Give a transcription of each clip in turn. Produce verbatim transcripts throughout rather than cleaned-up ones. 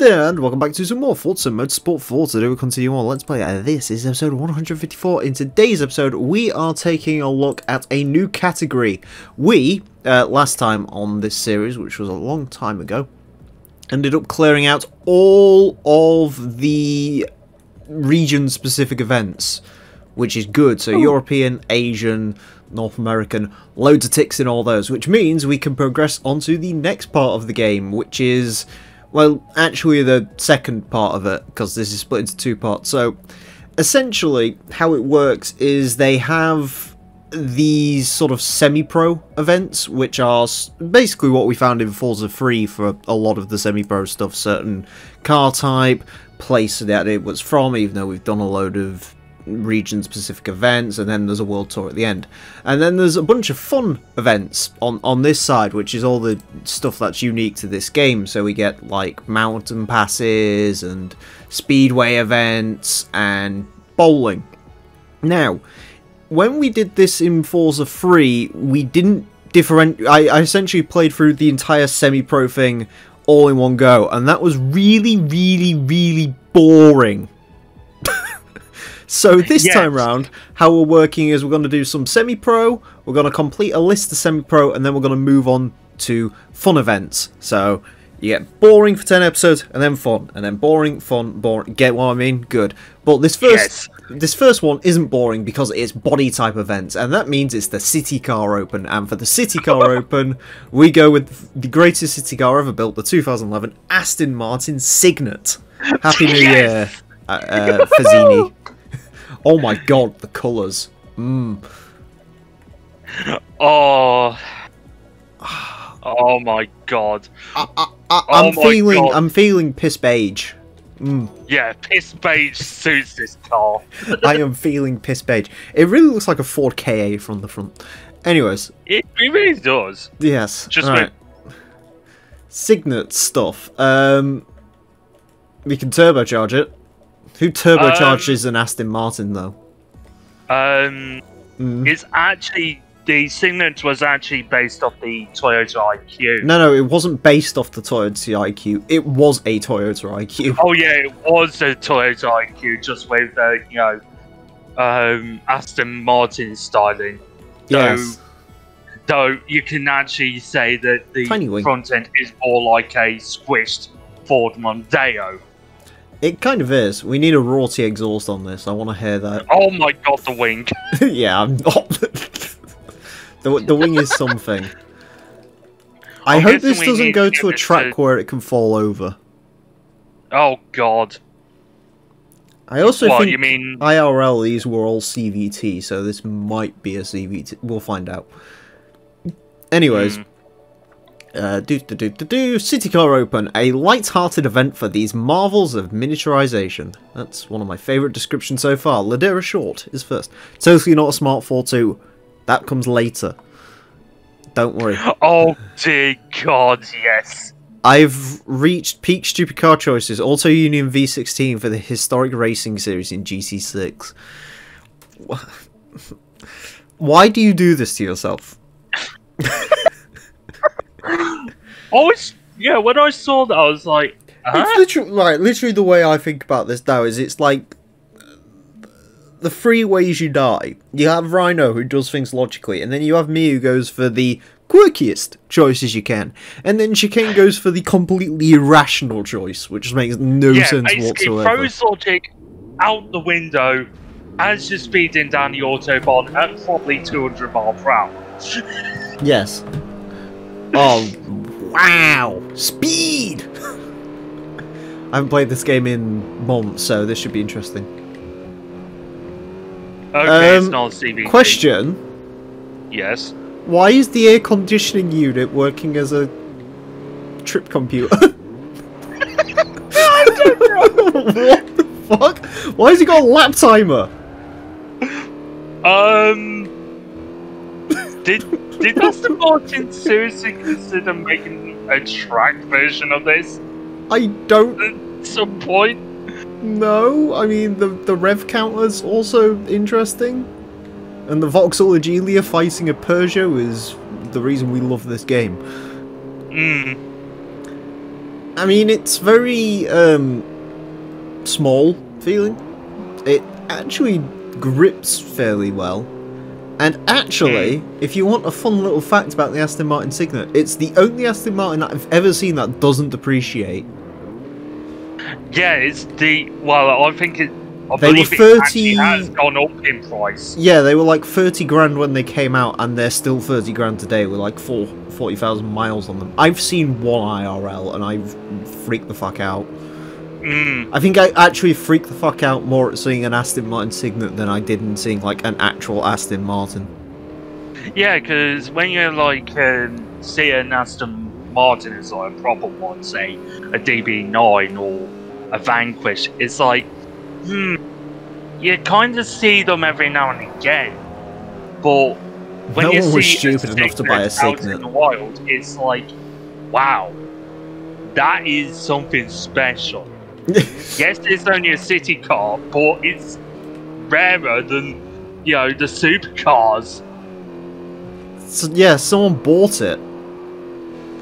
there, and welcome back to some more Forza Motorsport four. Today we continue on Let's Play. This is episode one hundred fifty-four. In today's episode, we are taking a look at a new category. We, uh, last time on this series, which was a long time ago, ended up clearing out all of the region-specific events, which is good. So, oh. European, Asian, North American, loads of ticks in all those, which means we can progress onto the next part of the game, which is, well, actually the second part of it, because this is split into two parts. So, essentially, how it works is they have these sort of semi-pro events, which are basically what we found in Forza three for a lot of the semi-pro stuff, certain car type, place that it was from, even though we've done a load of region-specific events, and then there's a world tour at the end. And then there's a bunch of fun events on, on this side, which is all the stuff that's unique to this game. So we get, like, mountain passes, and speedway events, and bowling. Now, when we did this in Forza three, we didn't different... I, I essentially played through the entire semi-pro thing all in one go, and that was really, really, really boring. So this yes. time round, how we're working is we're going to do some semi-pro, we're going to complete a list of semi-pro, and then we're going to move on to fun events. So you get boring for ten episodes, and then fun, and then boring, fun, boring. Get what I mean? Good. But this first, yes. this first one isn't boring because it's body type events, and that means it's the City Car Open. And for the City Car Open, we go with the greatest city car ever built, the two thousand eleven Aston Martin Cygnet. Happy New Year, uh, uh, Fazzini. Oh my god, the colours. Mmm. Oh. Oh my god. I, I, I, oh I'm feeling god. I'm feeling piss beige. Mm. Yeah, piss beige suits this car. I am feeling piss beige. It really looks like a Ford K A from the front. Anyways. It, it really does. Yes. Just right. Cygnet stuff. Um, we can turbocharge it. Who turbocharges um, an Aston Martin, though? Um, mm. It's actually... The Cygnet was actually based off the Toyota I Q. No, no, it wasn't based off the Toyota I Q. It was a Toyota I Q. Oh, yeah, it was a Toyota I Q, just with, uh, you know, um, Aston Martin styling. So, yes. Though you can actually say that the Tiny front end is more like a squished Ford Mondeo. It kind of is. We need a rorty exhaust on this. I want to hear that. Oh my god, the wing. Yeah, I'm not. the, the wing is something. I, I hope this doesn't go to a track to... where it can fall over. Oh god. I also what, think you mean... I R L, these were all C V T, so this might be a C V T. We'll find out. Anyways. Mm. Uh, do, do, do, do, do. City Car Open, a light-hearted event for these marvels of miniaturization. That's one of my favourite descriptions so far. Ladera Short is first. Totally not a smart four two. That comes later. Don't worry. Oh dear god, yes. I've reached peak stupid car choices. Auto Union V sixteen for the historic racing series in G T six. Why do you do this to yourself? Always, yeah. When I saw that, I was like, huh? It's literally like literally the way I think about this now is it's like the three ways you die. You have Rhino, who does things logically, and then you have me, who goes for the quirkiest choices you can, and then Chicane goes for the completely irrational choice, which makes no yeah, sense whatsoever. Yeah, throws logic out the window as you're speeding down the autobahn at probably two hundred miles per hour. Yes. Oh, wow! Speed! I haven't played this game in months, so this should be interesting. Okay, um, it's not C V T. Question? Yes? Why is the air conditioning unit working as a trip computer? I don't know! What the fuck? Why has he got a lap timer? Um... Did... Did Aston Martin seriously consider making a track version of this? I don't... At some point? No, I mean, the, the rev counter's also interesting. And the Vauxhall Agilia fighting a Peugeot is the reason we love this game. Mm. I mean, it's very um, small feeling. It actually grips fairly well. And actually, if you want a fun little fact about the Aston Martin Cygnet, it's the only Aston Martin that I've ever seen that doesn't depreciate. Yeah, it's the... Well, I think it... I they believe were thirty, it has gone up in price. Yeah, they were like thirty grand when they came out, and they're still thirty grand today with like forty thousand miles on them. I've seen one I R L, and I've freaked the fuck out. Mm. I think I actually freaked the fuck out more at seeing an Aston Martin Cygnet than I did in seeing like an actual Aston Martin. Yeah, because when you like um, see an Aston Martin as like a proper one, say a D B nine or a Vanquish, it's like, hmm, you kind of see them every now and again, but when no you one was see stupid enough to buy a Cygnet in the wild, it's like, wow, that is something special. Yes, it's only a city car, but it's rarer than, you know, the supercars. So, yeah, someone bought it.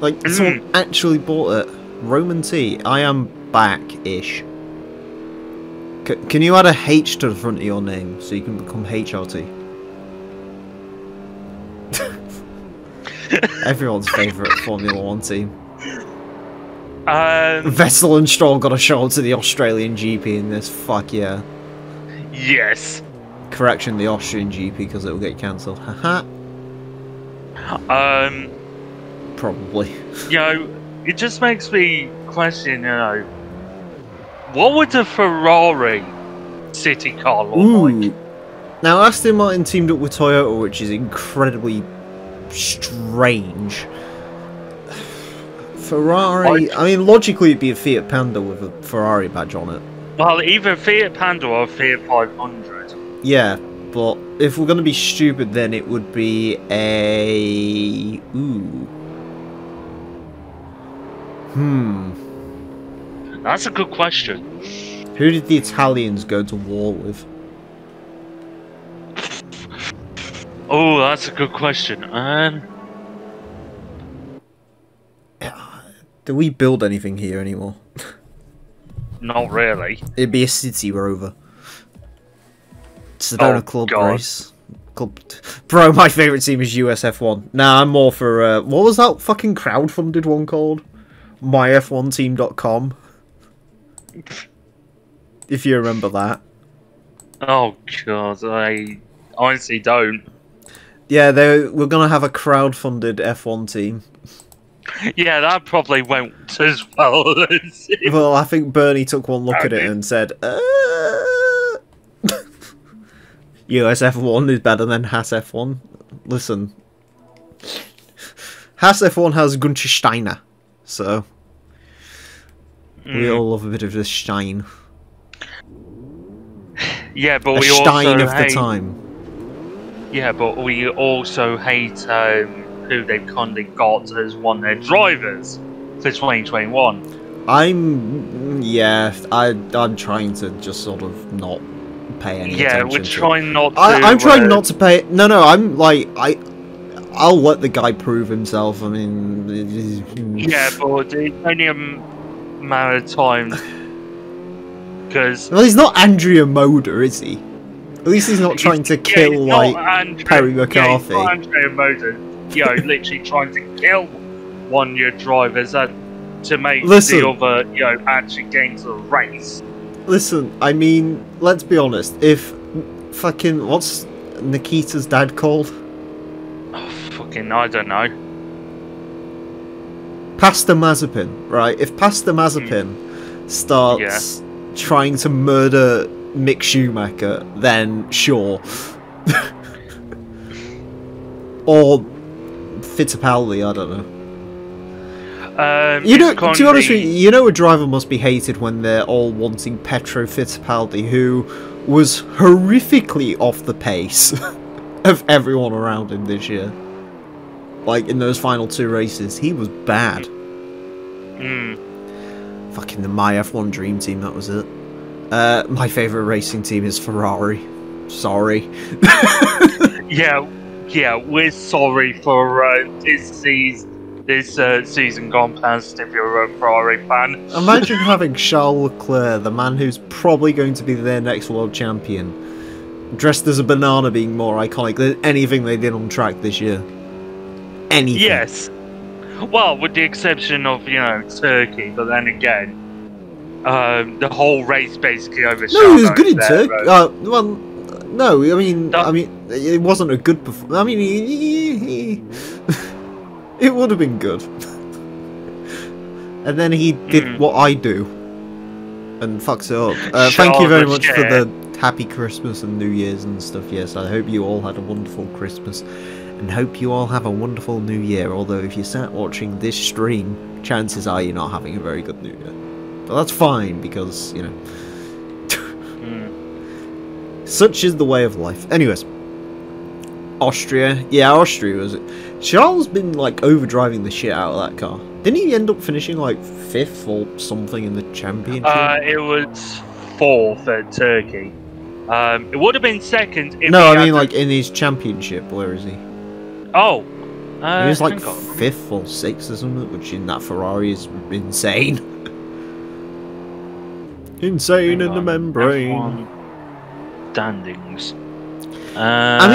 Like, mm. someone actually bought it. Roman T, I am back-ish. C can you add a H to the front of your name so you can become H R T? Everyone's favourite Formula One team. Um, Vettel and Stroll got a shout to the Australian G P in this. Fuck yeah. Yes. Correction, the Austrian G P, because it will get cancelled. Haha. um. Probably. You know, it just makes me question. You know, what would a Ferrari city car look Ooh. like? Now, Aston Martin teamed up with Toyota, which is incredibly strange. Ferrari, I mean, logically it'd be a Fiat Panda with a Ferrari badge on it. Well, either Fiat Panda or Fiat five hundred. Yeah, but if we're going to be stupid, then it would be a... Ooh. Hmm. That's a good question. Who did the Italians go to war with? Oh, that's a good question. Um... Do we build anything here anymore? Not really. It'd be a city rover. Sedona oh, Club God. Race. Club. Bro, my favourite team is U S F one. Nah, I'm more for... Uh, what was that fucking crowdfunded one called? my F one team dot com. If you remember that. Oh, God. I honestly don't. Yeah, they we're going to have a crowdfunded F one team. Yeah, that probably went as well. Well, I think Bernie took one look at it and said, uh... U S F one is better than Haas F one. Listen, Haas F one has Gunther Steiner, so mm. we all love a bit of the Stein. Yeah, but a we Stein also of hate... the time. Yeah, but we also hate. Um... who they've kind of got as one of their drivers for twenty twenty-one. I'm, yeah, I, I'm trying to just sort of not pay any yeah, attention. Yeah, we're trying not to... I, I'm trying uh, not to pay... No, no, I'm like, I, I'll let the guy prove himself. I mean... Yeah, but it's only a matter of time. Because... Well, he's not Andrea Moda, is he? At least he's not trying to kill, yeah, like, Andre, Perry McCarthy. Yeah, he's not Andrea Moda. You know, literally trying to kill one of your drivers uh, to make listen, the other, you know, actually gain the race. Listen, I mean, let's be honest. If fucking what's Nikita's dad called? Oh, fucking, I don't know. Pastor Mazepin, right? If Pastor Mazepin mm. starts yeah. trying to murder Mick Schumacher, then sure. Or Fittipaldi, I don't know. Um, you know, to be honest with you, you know a driver must be hated when they're all wanting Pietro Fittipaldi, who was horrifically off the pace of everyone around him this year. Like, in those final two races, he was bad. Mm. Fucking the my F one dream team, that was it. Uh, my favourite racing team is Ferrari. Sorry. Yeah. Yeah, we're sorry for uh, this season. this uh, season gone past if you're a Ferrari fan. Imagine having Charles Leclerc, the man who's probably going to be their next world champion, dressed as a banana being more iconic than anything they did on track this year. Anything. Yes. Well, with the exception of, you know, Turkey, but then again, um, the whole race basically overshadowed. No, it was good in Turkey. Uh, well, no, I mean, that I mean, it wasn't a good performance. I mean, he, he, he, it would have been good. And then he did mm. what I do, and fucks it up. Uh, thank you very much shit. for the happy Christmas and New Year's and stuff. Yes, I hope you all had a wonderful Christmas. And hope you all have a wonderful new year, although if you sat watching this stream, chances are you're not having a very good new year. But that's fine, because, you know... mm. Such is the way of life. Anyways. Austria. Yeah, Austria was it. Charles been, like, overdriving the shit out of that car. Didn't he end up finishing, like, fifth or something in the championship? Uh, it was fourth at Turkey. Um, it would have been second if... No, I mean, like, in his championship, where is he? Oh, uh, he was like fifth or sixth or something, which in that Ferrari is insane. Insane in the membrane. Standings. Uh... I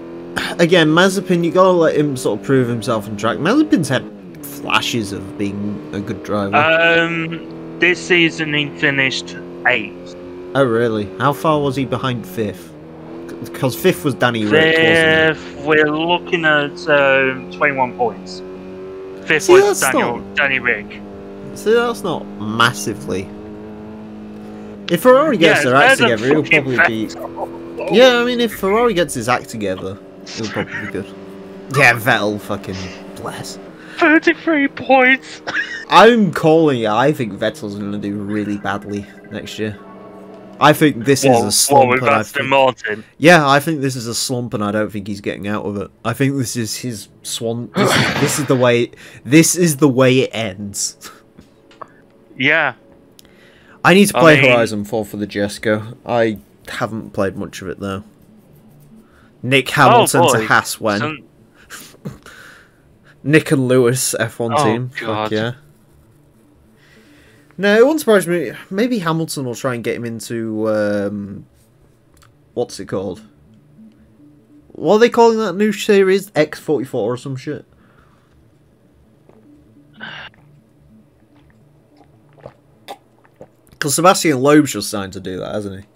mean, again, Mazepin, you gotta let him sort of prove himself on track. Mazepin's had flashes of being a good driver. Um, this season he finished eighth. Oh really? How far was he behind fifth? Because fifth was Danny Rick, wasn't it? We're looking at um, twenty-one points. Fifth See, was Daniel, not... Danny Rick. See, that's not massively. If Ferrari gets yeah, their act together, it'll probably be... Oh. Yeah, I mean, if Ferrari gets his act together, it'll probably be good. Yeah, Vettel, fucking bless. thirty-three points! I'm calling it. I think Vettel's going to do really badly next year. I think this well, is a slump. Well, with Aston Martin. Yeah, I think this is a slump, and I don't think he's getting out of it. I think this is his swan. This, is, this is the way. This is the way it ends. Yeah. I need to play I mean... Horizon four for the Jesco. I haven't played much of it though. Nick Hamilton oh, to Haas when. Some... Nick and Lewis F one oh, team. God. Fuck yeah. No, it won't surprise me. Maybe Hamilton will try and get him into, um, what's it called? What are they calling that new series? X forty-four or some shit? Because Sebastian Loeb's just signed to do that, hasn't he?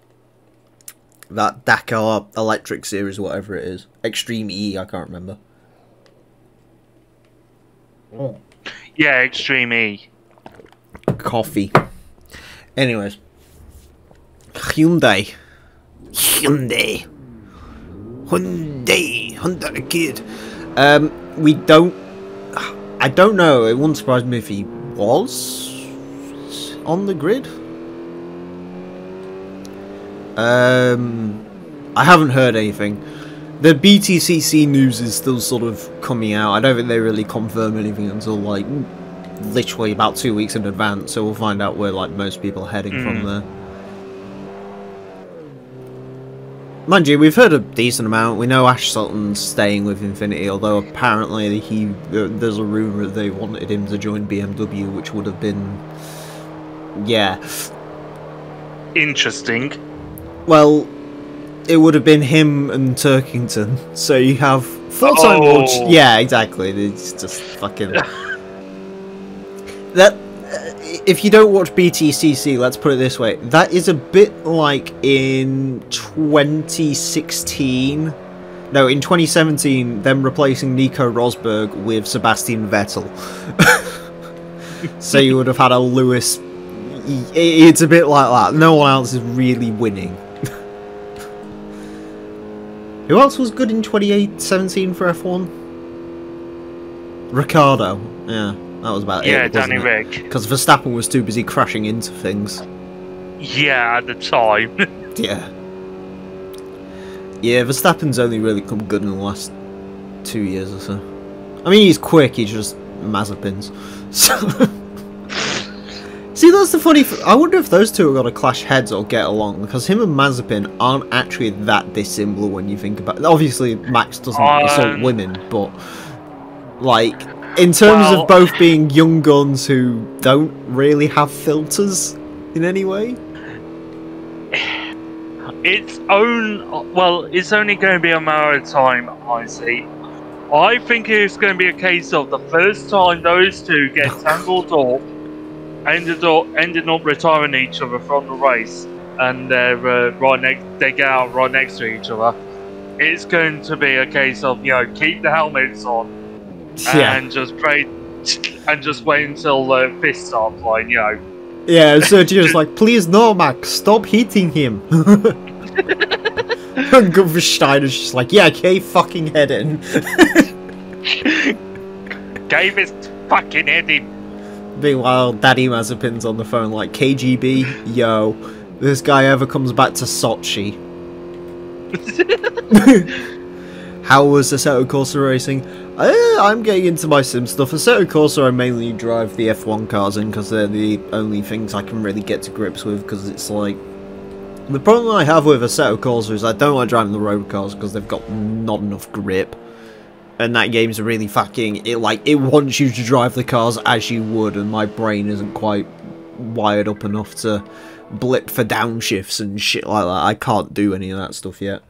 That Dakar Electric series, whatever it is. Extreme E, I can't remember. Oh. Yeah, Extreme E. Coffee. Anyways, Hyundai, Hyundai, Hyundai, Hyundai kid. Um, we don't. I don't know. It wouldn't surprise me if he was on the grid. Um, I haven't heard anything. The B T C C news is still sort of coming out. I don't think they really confirm anything until like. Literally about two weeks in advance, so we'll find out where like most people are heading mm. from there. Mind you, we've heard a decent amount. We know Ash Sultan's staying with Infinity, although apparently he uh, there's a rumor they wanted him to join B M W, which would have been yeah interesting. Well, it would have been him and Turkington. So you have four time oh. World. Yeah, exactly. It's just fucking. That, if you don't watch B T C C, let's put it this way, that is a bit like in twenty sixteen, no, in twenty seventeen, them replacing Nico Rosberg with Sebastian Vettel. So you would have had a Lewis, it's a bit like that, no one else is really winning. Who else was good in twenty seventeen for F one? Ricciardo, yeah. That was about yeah, it, wasn't Danny it? Rick. Because Verstappen was too busy crashing into things. Yeah, at the time. yeah. Yeah, Verstappen's only really come good in the last two years or so. I mean, he's quick, he's just Mazepin's. So see, that's the funny thing. I wonder if those two are going to clash heads or get along, because him and Mazepin aren't actually that dissimilar when you think about it. Obviously, Max doesn't um... assault women, but, like... In terms well, of both being young guns who don't really have filters in any way? It's own well, it's only going to be a matter of time, I see. I think it's going to be a case of the first time those two get tangled up, ended up ended up retiring each other from the race, and they're uh, right next, they get out right next to each other. It's going to be a case of, you know, keep the helmets on. Yeah. And just pray, and just wait until the fists start flying, you know. Yeah, so just like, please no, Max, stop hitting him. And Gunther Steiner's just like, yeah, cave fucking head in. Cave his fucking head in. Meanwhile, Daddy Mazepin's on the phone like, K G B, yo, this guy ever comes back to Sochi. How was Assetto Corsa racing? Uh, I'm getting into my sim stuff. Assetto Corsa, I mainly drive the F one cars in because they're the only things I can really get to grips with, because it's like... The problem I have with Assetto Corsa is I don't like driving the road cars because they've got not enough grip. And that game's really fucking... It like it wants you to drive the cars as you would, and my brain isn't quite wired up enough to blip for downshifts and shit like that. I can't do any of that stuff yet.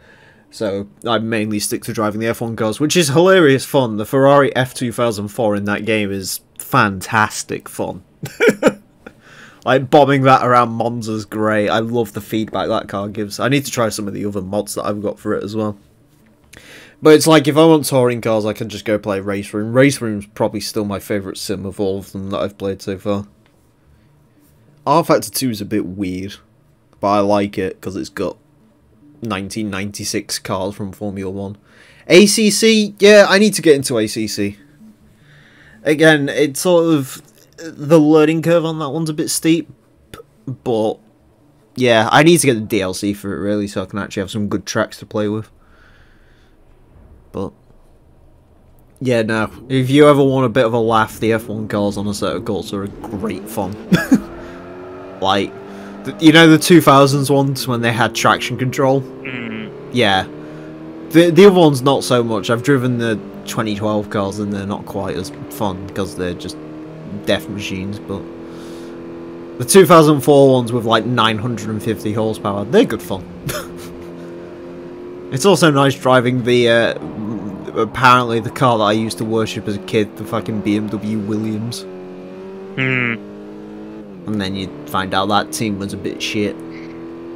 So I mainly stick to driving the F one cars, which is hilarious fun. The Ferrari F two thousand four in that game is fantastic fun. Like, bombing that around Monza's great. I love the feedback that car gives. I need to try some of the other mods that I've got for it as well. But it's like, if I want touring cars, I can just go play Race Room. Race Room's probably still my favourite sim of all of them that I've played so far. R Factor two is a bit weird, but I like it because it's got nineteen ninety-six cars from Formula one. A C C, yeah, I need to get into A C C. Again, it's sort of... The learning curve on that one's a bit steep, but... Yeah, I need to get the D L C for it, really, so I can actually have some good tracks to play with. But... Yeah, no. If you ever want a bit of a laugh, the F one cars on Assetto Corsa are great fun. Like... You know the two thousands ones when they had traction control? Mm. Yeah. The, the other ones not so much. I've driven the twenty twelve cars and they're not quite as fun because they're just death machines, but... The two thousand four ones with like nine hundred fifty horsepower, they're good fun. It's also nice driving the... Uh, apparently the car that I used to worship as a kid, the fucking B M W Williams. Hmm. And then you find out that team was a bit shit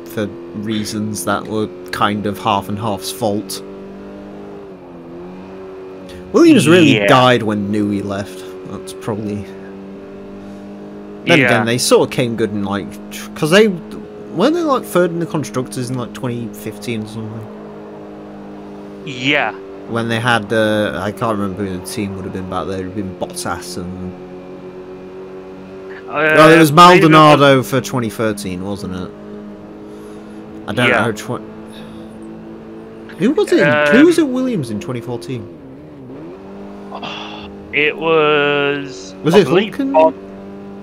for reasons that were kind of half and half's fault. Williams really yeah. died when Newey left. That's probably. Then yeah. again, they sort of came good in like because they weren't they like third in the constructors in like twenty fifteen or something. Yeah. When they had, uh, I can't remember who the team would have been back there. It'd been Bottas and. Uh, no, it was Maldonado for twenty thirteen, wasn't it? I don't yeah. know. Tw Who was it? Um, Who was it? Williams in twenty fourteen. It was. Was I it Hulken?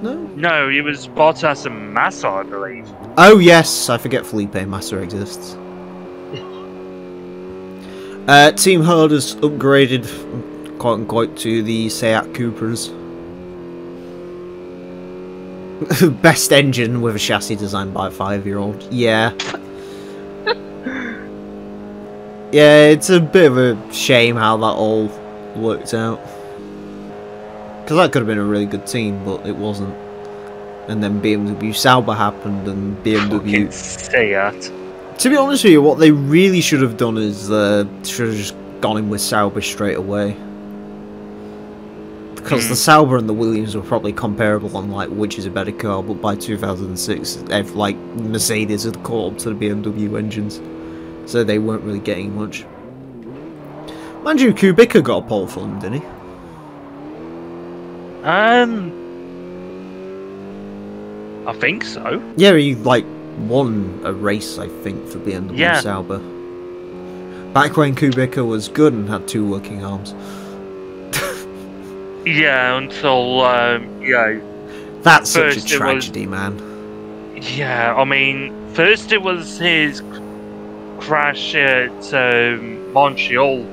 No. No, it was Bottas and Massa, I believe. Oh yes, I forget Felipe Massa exists. uh, Team Hard has upgraded, quote unquote, to the Seat Cupras. Best engine with a chassis designed by a five-year-old. Yeah. Yeah, it's a bit of a shame how that all worked out. Because that could have been a really good team, but it wasn't. And then B M W Sauber happened, and B M W... Seat. To be honest with you, what they really should have done is... Uh, should have just gone in with Sauber straight away. Because the Sauber and the Williams were probably comparable on, like, which is a better car, but by two thousand six, if, like, Mercedes had caught up to the B M W engines, so they weren't really getting much. Mind you, Kubica got a pole for them, didn't he? Um... I think so. Yeah, he, like, won a race, I think, for B M W yeah. Sauber. Back when Kubica was good and had two working arms. Yeah, until, um, you know... That's such a tragedy, man. Yeah, I mean, first it was his crash at um, Montreal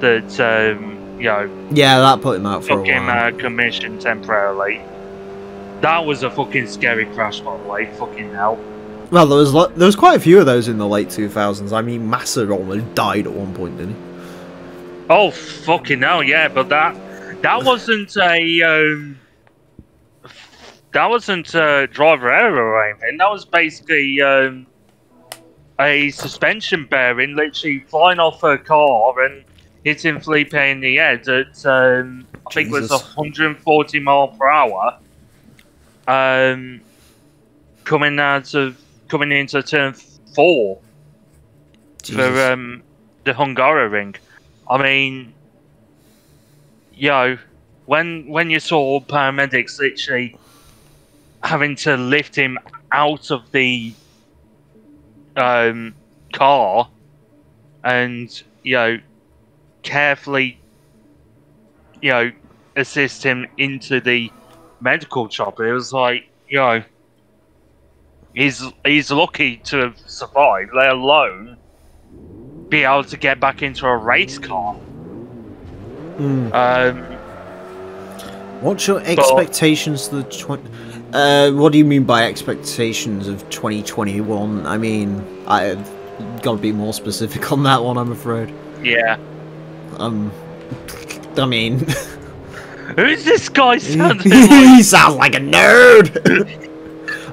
that um, you know, yeah, that put him out for fucking, a while. Uh, commission temporarily. That was a fucking scary crash, by the way. Fucking hell. Well, there was there was quite a few of those in the late two thousands. I mean, Massa almost died at one point, didn't he? Oh fucking hell, yeah. But that that wasn't a um, that wasn't a driver error or anything. That was basically um, a suspension bearing literally flying off a car and hitting Felipe in the head at um, I think Jesus. It was one hundred forty mile per hour. Um, coming out of coming into turn four Jesus. for um, the Hungaroring. I mean, you know, when when you saw paramedics literally having to lift him out of the um, car and you know carefully you know assist him into the medical chopper, it was like, you know, he's he's lucky to have survived, let alone be able to get back into a race car. Mm. Um, What's your expectations for the twenty? Uh, what do you mean by expectations of twenty twenty-one? I mean, I've got to be more specific on that one, I'm afraid. Yeah. Um, I mean, who's this guy sounding like? He sounds like a nerd.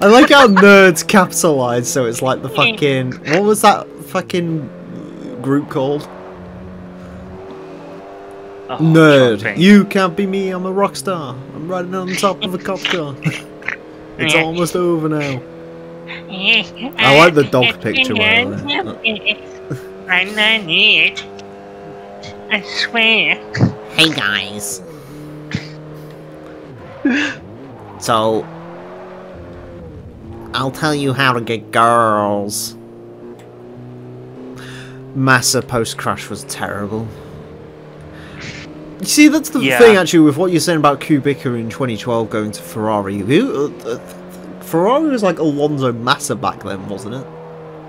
I like how nerds capitalize, so it's like the fucking, what was that fucking group called? Oh, nerd. Shopping. You can't be me, I'm a rock star. I'm riding on top of a cop car. It's almost over now. I like the dog picture. Well, I'm a nerd. I swear. Hey guys. So, I'll tell you how to get girls. Massa post-crash was terrible. You see, that's the yeah. thing, actually, with what you're saying about Kubica in twenty twelve going to Ferrari. Who, uh, Ferrari was like Alonso Massa back then, wasn't it?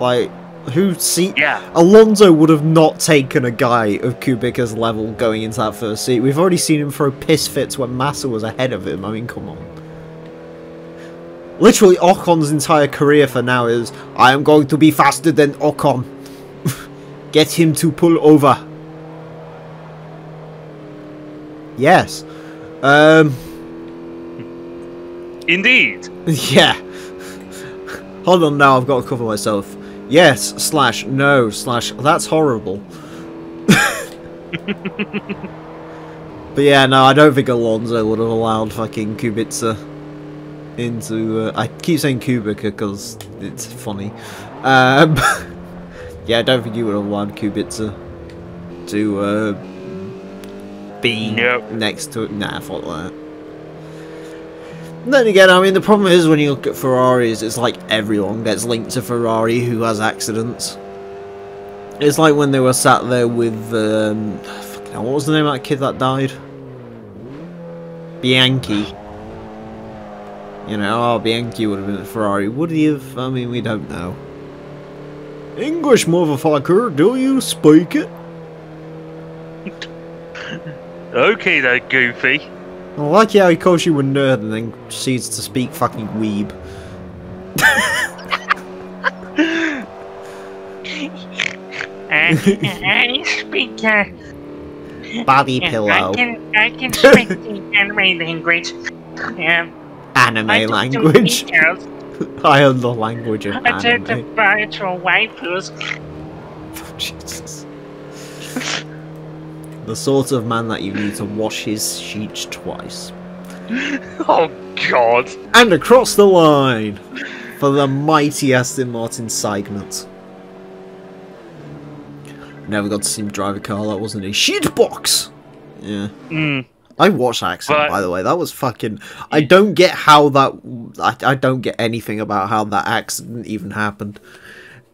Like, who seat? Yeah. Alonso would have not taken a guy of Kubica's level going into that first seat. We've already seen him throw piss fits when Massa was ahead of him. I mean, come on. Literally, Ocon's entire career for now is, I am going to be faster than Ocon. Get him to pull over. Yes. Um. Indeed. Yeah. Hold on now, I've got to cover myself. Yes, slash, no, slash, that's horrible. But yeah, no, I don't think Alonso would have allowed fucking Kubica into... Uh, I keep saying Kubica because it's funny. Um... Yeah, I don't think you would have allowed Kubica to uh, be nope. next to it. Nah, I thought that. And then again, I mean, the problem is when you look at Ferraris, it's like everyone gets linked to Ferrari who has accidents. It's like when they were sat there with... Um, fucking hell, what was the name of that kid that died? Bianchi. You know, oh, Bianchi would have been at Ferrari. Would he have? I mean, we don't know. English motherfucker, do you speak it? Okay, there, Goofy. I like how he calls you a nerd and then proceeds to speak fucking weeb. I, I speak uh, body pillow. I can I can speak the anime language. Um, anime I language. I own the language of anime. I took the virtual waifus. Oh, Jesus. The sort of man that you need to wash his sheets twice. Oh, God. And across the line for the mighty Aston Martin Cygnet. Never got to see him drive a car that wasn't a shit box. Yeah. Mm. I watched Accident, but, by the way. That was fucking... I don't get how that... I, I don't get anything about how that accident even happened.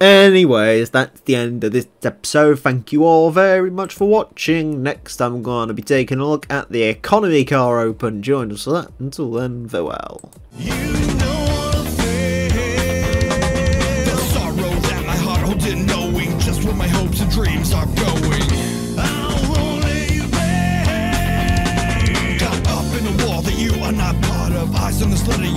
Anyways, that's the end of this episode. Thank you all very much for watching. Next time, I'm going to be taking a look at the Economy Car Open. Join us for that. Until then, farewell. You know I'm fair. The sorrow that my heart holds in knowing just where my hopes and dreams are going. I'll only bear. history.